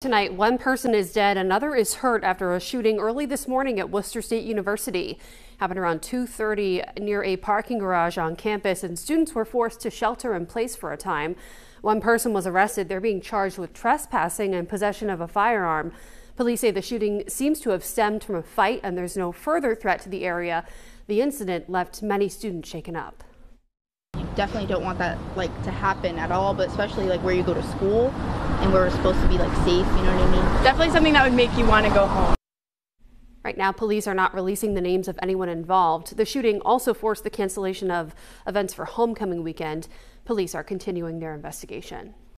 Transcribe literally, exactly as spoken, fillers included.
Tonight, one person is dead, another is hurt after a shooting early this morning at Worcester State University. Happened around two thirty near a parking garage on campus, and students were forced to shelter in place for a time. One person was arrested. They're being charged with trespassing and possession of a firearm. Police say the shooting seems to have stemmed from a fight, and there's no further threat to the area. The incident left many students shaken up. Definitely don't want that like to happen at all, but especially like where you go to school and where we're supposed to be like safe, you know what I mean? Definitely something that would make you want to go home. Right now, police are not releasing the names of anyone involved. The shooting also forced the cancellation of events for homecoming weekend. Police are continuing their investigation.